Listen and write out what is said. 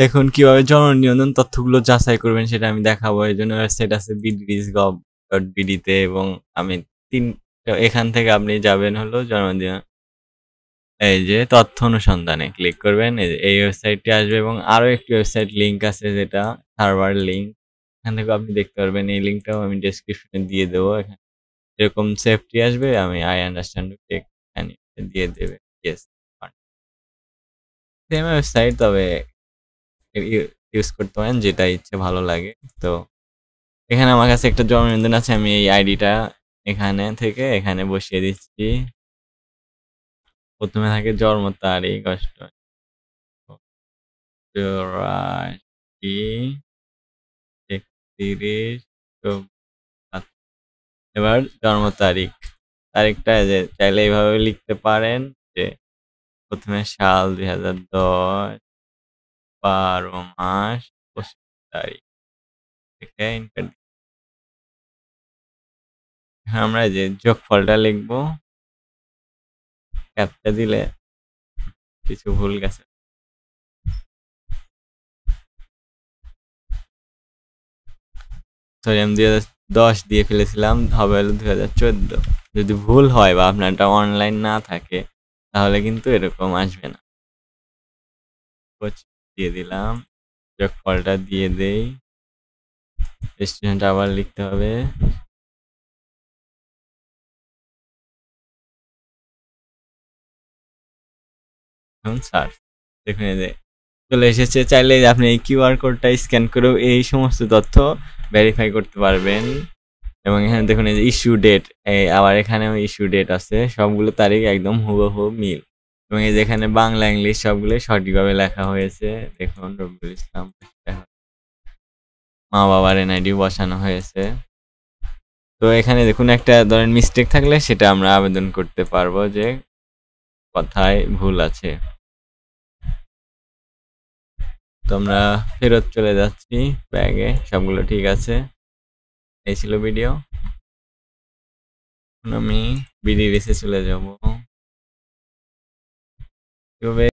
দেখুন কিভাবে জননিয়ন্ত্রণ তথ্যগুলো যাচাই করবেন সেটা আমি দেখাবো। এর জন্য ওয়েবসাইট আছে bidris.gov.bd তে, এবং আমি এখান থেকে আপনি যাবেন হলো জননিয়ন্ত্রণ এই যে তথ্য অনুসন্ধানে ক্লিক করবেন, এই ওয়েবসাইটটি আসবে। এবং আরও একটি ওয়েবসাইট লিঙ্ক আছে যেটা সার্ভার লিঙ্ক, এখান থেকে আপনি দেখতে পারবেন। এই লিঙ্কটাও আমি ডেসক্রিপশনে দিয়ে দেবো। এখানে এরকম সেফটি আসবে, আমি আই আন্ডারস্ট্যান্ড দিয়ে দেবে। সেম ওয়েবসাইট, তবে ইউজ করতে পারেন যেটা ইচ্ছে ভালো লাগে। তো এখানে আমার কাছে একটা জন্মদিন আছে, আমি এই আইডিটা এখানে থেকে এখানে বসিয়ে দিচ্ছি। প্রথমে থাকে জন্ম তারিখ কষ্ট এবার জন্ম তারিখ, তারিখটা যে চাইলে এইভাবে লিখতে পারেন যে প্রথমে সাল 2010 12 মাস 25 তারিখ থেকে আমরা যে যোগফলটা লিখবো ক্যাপটা দিলে কিছু ভুল গেছে। সরি, আমি 2010 দিয়ে ফেলেছিলাম, হবে হলো 2014। যদি ভুল হয় বা আপনারটা অনলাইন না থাকে তাহলে কিন্তু এরকম আসবে না। দিয়ে দিলাম, যোগফলটা দিয়ে দেই, রেজিস্ট্রেশনটা আবার লিখতে হবে। সার্চ, দেখুন এই যে চলে এসেছে। চাইলে আপনি এই কিউআর কোডটা স্ক্যান করেও এই সমস্ত তথ্য ভেরিফাই করতে পারবেন। এবং এখানে দেখুন এই যে ইস্যু ডেট, আবার এখানেও ইস্যু ডেট আছে, সবগুলো তারিখ একদম হুবহু মিল। এবং এই যেখানে বাংলা ইংলিশ সবগুলো সঠিকভাবে লেখা হয়েছে। দেখুন রবিউল ইসলাম, মা বাবার এনআইডি বসানো হয়েছে। তো এখানে দেখুন একটা ধরেন মিস্টেক থাকলে সেটা আমরা আবেদন করতে পারবো যে কথায় ভুল আছে। তো আমরা ফেরত চলে যাচ্ছি ব্যাগে, সবগুলো ঠিক আছে। এই ছিল ভিডিও। আমি বিডি রিসে চলে যাব।